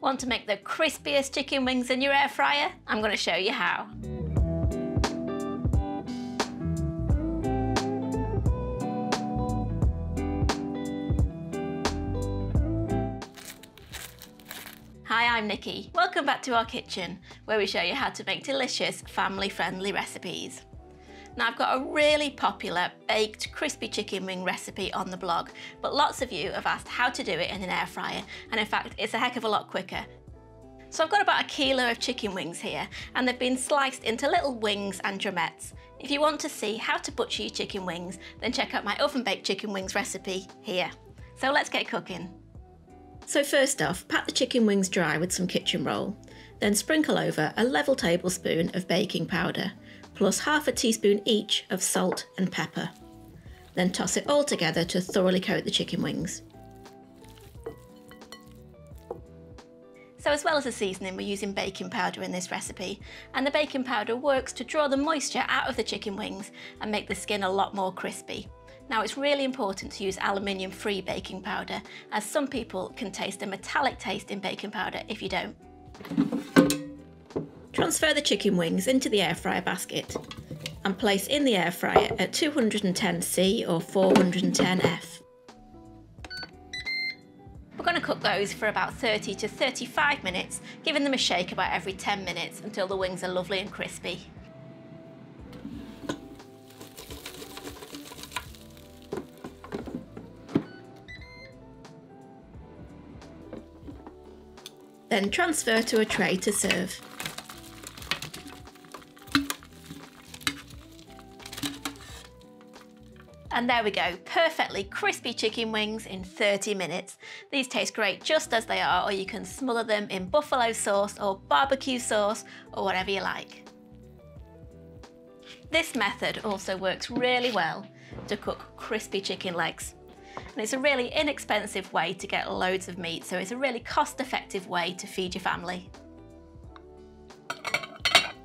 Want to make the crispiest chicken wings in your air fryer? I'm going to show you how. Hi, I'm Nikki. Welcome back to our kitchen, where we show you how to make delicious, family-friendly recipes. Now, I've got a really popular baked crispy chicken wing recipe on the blog, but lots of you have asked how to do it in an air fryer, and in fact, it's a heck of a lot quicker. So I've got about a kilo of chicken wings here, and they've been sliced into little wings and drumettes. If you want to see how to butcher your chicken wings, then check out my oven-baked chicken wings recipe here. So let's get cooking. So first off, pat the chicken wings dry with some kitchen roll, then sprinkle over a level tablespoon of baking powder, plus half a teaspoon each of salt and pepper. Then toss it all together to thoroughly coat the chicken wings. So as well as the seasoning, we're using baking powder in this recipe, and the baking powder works to draw the moisture out of the chicken wings and make the skin a lot more crispy. Now, it's really important to use aluminium-free baking powder, as some people can taste a metallic taste in baking powder if you don't. Transfer the chicken wings into the air fryer basket and place in the air fryer at 210°C or 410°F. We're going to cook those for about 30 to 35 minutes, giving them a shake about every 10 minutes until the wings are lovely and crispy. Then transfer to a tray to serve. And there we go, perfectly crispy chicken wings in 30 minutes. These taste great just as they are, or you can smother them in buffalo sauce or barbecue sauce or whatever you like. This method also works really well to cook crispy chicken legs. And it's a really inexpensive way to get loads of meat, so it's a really cost-effective way to feed your family.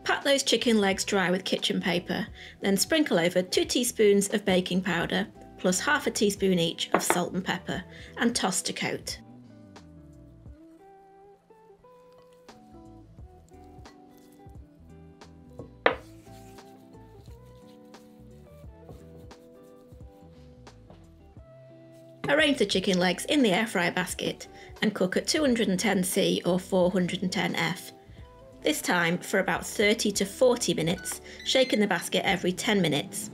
Pat those chicken legs dry with kitchen paper, then sprinkle over 2 teaspoons of baking powder, plus half a teaspoon each of salt and pepper, and toss to coat. Arrange the chicken legs in the air fryer basket and cook at 210°C or 410°F. This time for about 30 to 40 minutes, shaking the basket every 10 minutes.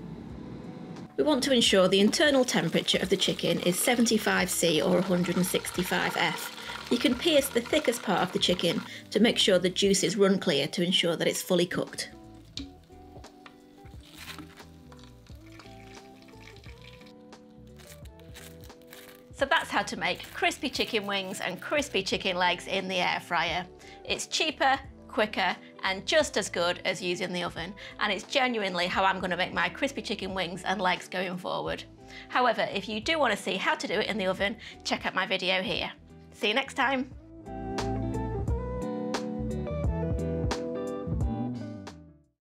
We want to ensure the internal temperature of the chicken is 75°C or 165°F. You can pierce the thickest part of the chicken to make sure the juices run clear to ensure that it's fully cooked. So that's how to make crispy chicken wings and crispy chicken legs in the air fryer. It's cheaper, quicker, and just as good as using the oven. And it's genuinely how I'm going to make my crispy chicken wings and legs going forward. However, if you do want to see how to do it in the oven, check out my video here. See you next time.